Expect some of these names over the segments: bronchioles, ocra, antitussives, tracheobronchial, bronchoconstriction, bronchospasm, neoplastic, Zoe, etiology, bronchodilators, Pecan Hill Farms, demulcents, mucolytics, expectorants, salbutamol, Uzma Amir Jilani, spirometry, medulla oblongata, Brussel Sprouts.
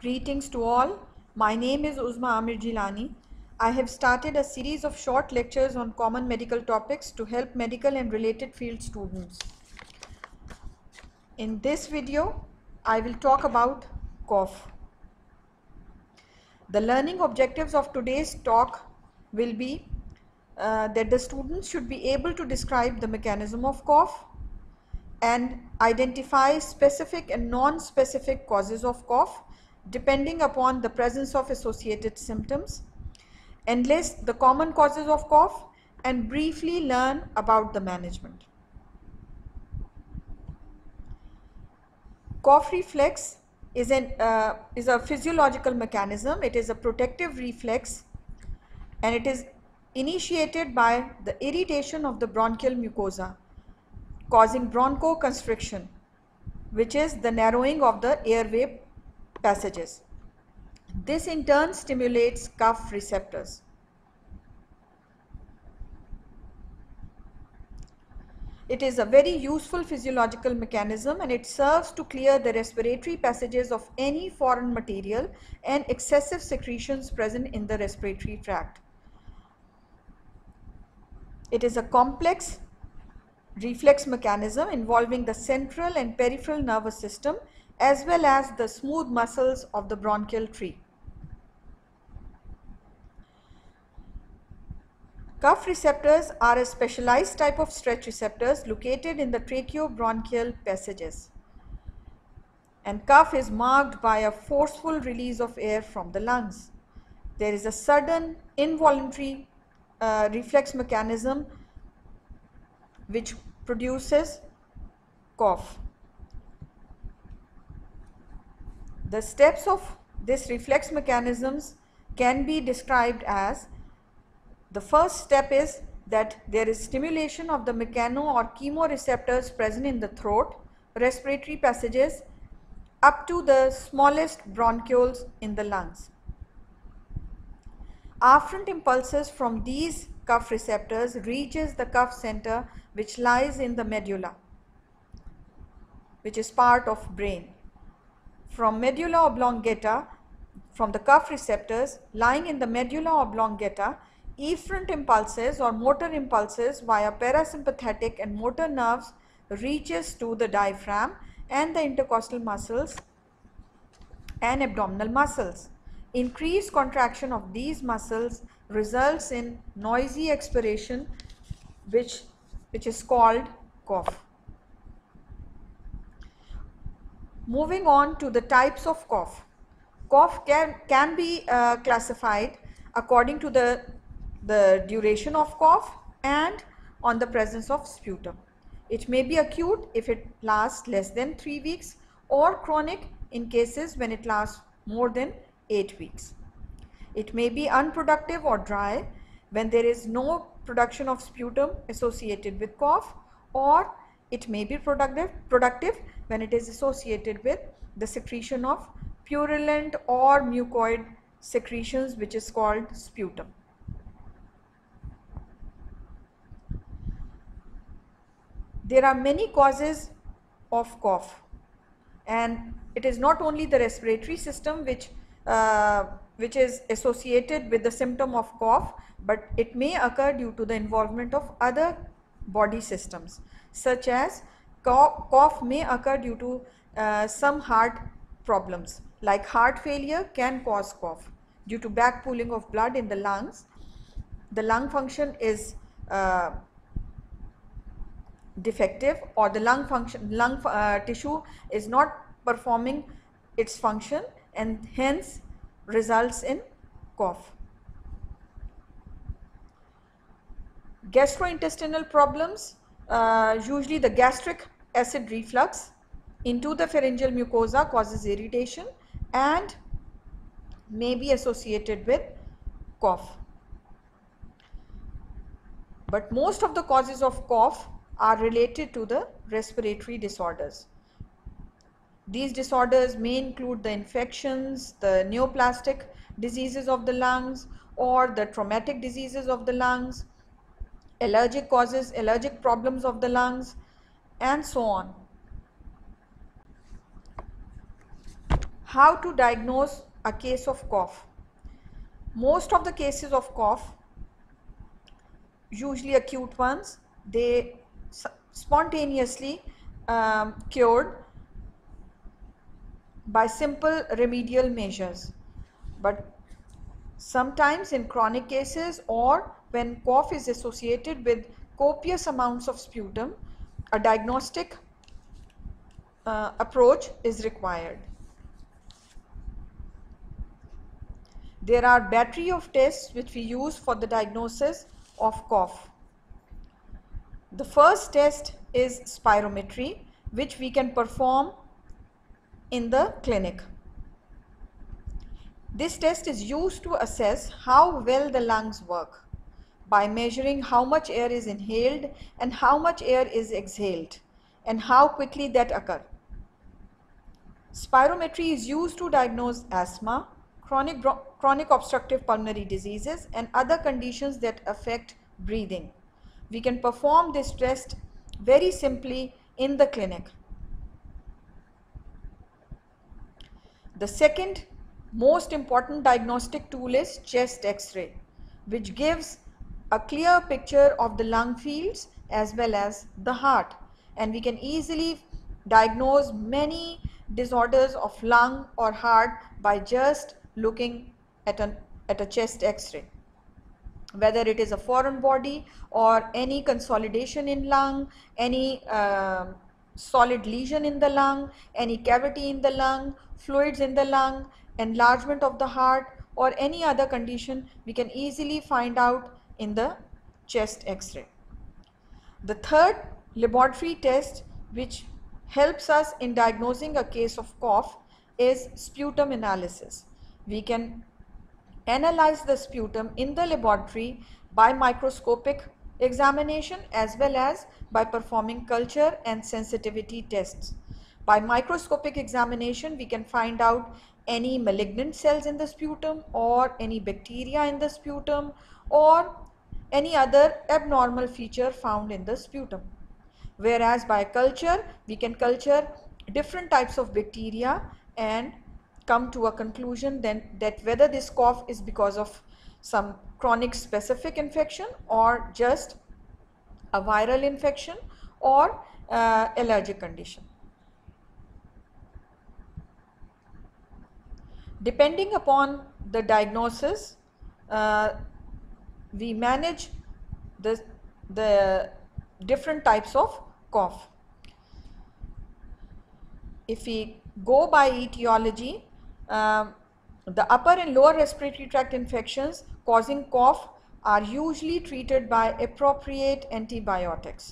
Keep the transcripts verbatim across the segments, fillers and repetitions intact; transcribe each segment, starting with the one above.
Greetings to all. My name is Uzma Amir Jilani. I have started a series of short lectures on common medical topics to help medical and related field students. In this video, I will talk about cough. The learning objectives of today's talk will be uh, that the students should be able to describe the mechanism of cough and identify specific and non-specific causes of cough depending upon the presence of associated symptoms, enlist the common causes of cough, and briefly learn about the management. Cough reflex is an uh, is a physiological mechanism. It is a protective reflex and it is initiated by the irritation of the bronchial mucosa, causing bronchoconstriction, which is the narrowing of the airway passages. This in turn stimulates cough receptors. It is a very useful physiological mechanism and it serves to clear the respiratory passages of any foreign material and excessive secretions present in the respiratory tract. It is a complex reflex mechanism involving the central and peripheral nervous system as well as the smooth muscles of the bronchial tree. Cough receptors are a specialized type of stretch receptors located in the tracheobronchial passages, and cough is marked by a forceful release of air from the lungs. There is a sudden involuntary uh, reflex mechanism which produces cough. The steps of this reflex mechanisms can be described as: the first step is that there is stimulation of the mechano or chemoreceptors present in the throat, respiratory passages up to the smallest bronchioles in the lungs. Afferent impulses from these cough receptors reaches the cough center, which lies in the medulla, which is part of brain. From medulla oblongata, from the cough receptors lying in the medulla oblongata, efferent impulses or motor impulses via parasympathetic and motor nerves reaches to the diaphragm and the intercostal muscles and abdominal muscles. Increased contraction of these muscles results in noisy expiration, which, which is called cough. Moving on to the types of cough. Cough can, can be uh, classified according to the, the duration of cough and on the presence of sputum. It may be acute if it lasts less than three weeks or chronic in cases when it lasts more than eight weeks. It may be unproductive or dry when there is no production of sputum associated with cough, or it may be productive, productive when it is associated with the secretion of purulent or mucoid secretions, which is called sputum. There are many causes of cough, and it is not only the respiratory system which uh, which is associated with the symptom of cough, but it may occur due to the involvement of other body systems, such as cough, cough may occur due to uh, some heart problems, like heart failure can cause cough due to back pooling of blood in the lungs. The lung function is uh, defective, or the lung function lung uh, tissue is not performing its function, and hence results in cough. Gastrointestinal problems, uh, usually the gastric acid reflux into the pharyngeal mucosa causes irritation and may be associated with cough. But most of the causes of cough are related to the respiratory disorders. These disorders may include the infections, the neoplastic diseases of the lungs, or the traumatic diseases of the lungs, allergic causes, allergic problems of the lungs, and so on. How to diagnose a case of cough. Most of the cases of cough, usually acute ones, they spontaneously um, cured by simple remedial measures, but sometimes in chronic cases or when cough is associated with copious amounts of sputum, a diagnostic uh, approach is required. There are a battery of tests which we use for the diagnosis of cough. The first test is spirometry, which we can perform in the clinic. This test is used to assess how well the lungs work by measuring how much air is inhaled and how much air is exhaled and how quickly that occurs. Spirometry is used to diagnose asthma, Chronic, chronic obstructive pulmonary diseases and other conditions that affect breathing. We can perform this test very simply in the clinic. The second most important diagnostic tool is chest X-ray, which gives a clear picture of the lung fields as well as the heart, and we can easily diagnose many disorders of lung or heart by just looking at an at a chest X-ray, whether it is a foreign body or any consolidation in lung, any uh, solid lesion in the lung, any cavity in the lung, fluids in the lung, enlargement of the heart, or any other condition we can easily find out in the chest X-ray. The third laboratory test which helps us in diagnosing a case of cough is sputum analysis. We can analyze the sputum in the laboratory by microscopic examination as well as by performing culture and sensitivity tests. By microscopic examination, we can find out any malignant cells in the sputum or any bacteria in the sputum or any other abnormal feature found in the sputum. Whereas by culture, we can culture different types of bacteria and come to a conclusion then that whether this cough is because of some chronic specific infection or just a viral infection or uh, allergic condition. Depending upon the diagnosis, uh, we manage the, the different types of cough. If we go by etiology, Um, the upper and lower respiratory tract infections causing cough are usually treated by appropriate antibiotics.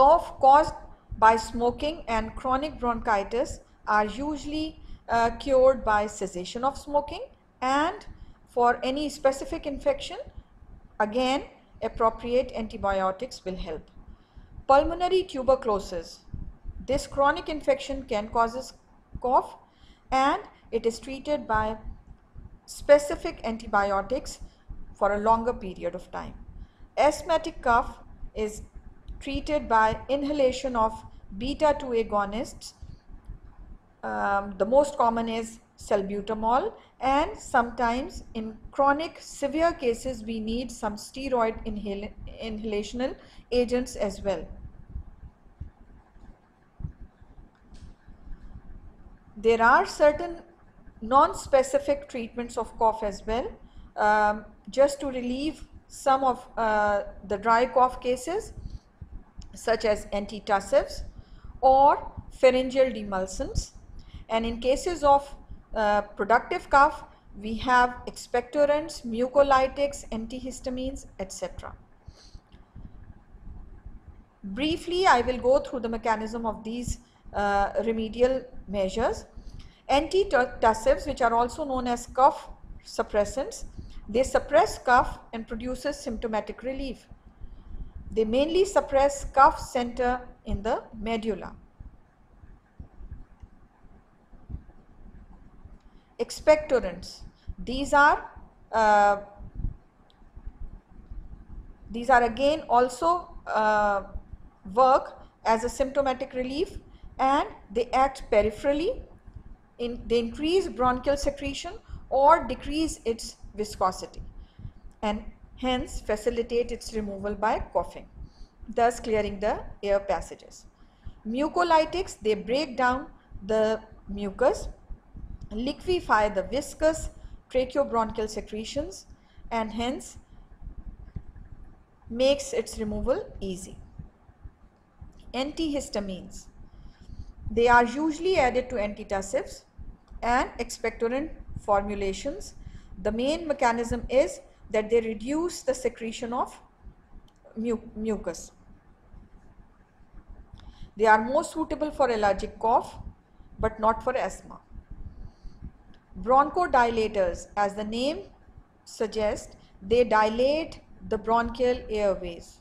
Cough caused by smoking and chronic bronchitis are usually uh, cured by cessation of smoking, and for any specific infection, again appropriate antibiotics will help. Pulmonary tuberculosis. This chronic infection can cause cough, and it is treated by specific antibiotics for a longer period of time. Asthmatic cough is treated by inhalation of beta two agonists. Um, the most common is salbutamol, and sometimes in chronic severe cases we need some steroid inhal- inhalational agents as well. There are certain non-specific treatments of cough as well, um, just to relieve some of uh, the dry cough cases, such as antitussives or pharyngeal demulcents. And in cases of uh, productive cough, we have expectorants, mucolytics, antihistamines, et cetera. Briefly, I will go through the mechanism of these Uh, remedial measures. Antitussives, which are also known as cough suppressants, they suppress cough and produces symptomatic relief. They mainly suppress cough center in the medulla. Expectorants, these are uh, these are again also uh, work as a symptomatic relief, and they act peripherally in they increase bronchial secretion or decrease its viscosity and hence facilitate its removal by coughing, thus clearing the air passages. Mucolytics, they break down the mucus, liquefy the viscous tracheobronchial secretions and hence makes its removal easy. Antihistamines, they are usually added to antitussives and expectorant formulations. The main mechanism is that they reduce the secretion of mu mucus. They are more suitable for allergic cough but not for asthma. Bronchodilators, as the name suggests, they dilate the bronchial airways.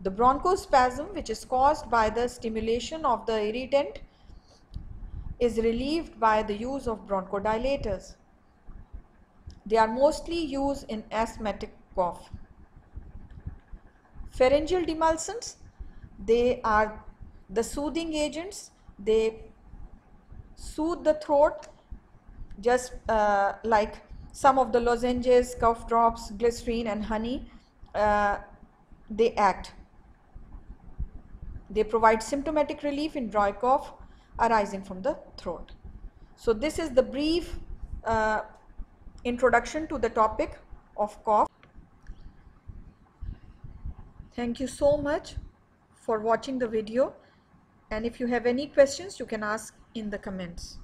The bronchospasm, which is caused by the stimulation of the irritant, is relieved by the use of bronchodilators. They are mostly used in asthmatic cough. Pharyngeal demulcents, they are the soothing agents. They soothe the throat, just uh, like some of the lozenges, cough drops, glycerine and honey, uh, they act. They provide symptomatic relief in dry cough arising from the throat. So this is the brief uh, introduction to the topic of cough. Thank you so much for watching the video, and if you have any questions you can ask in the comments.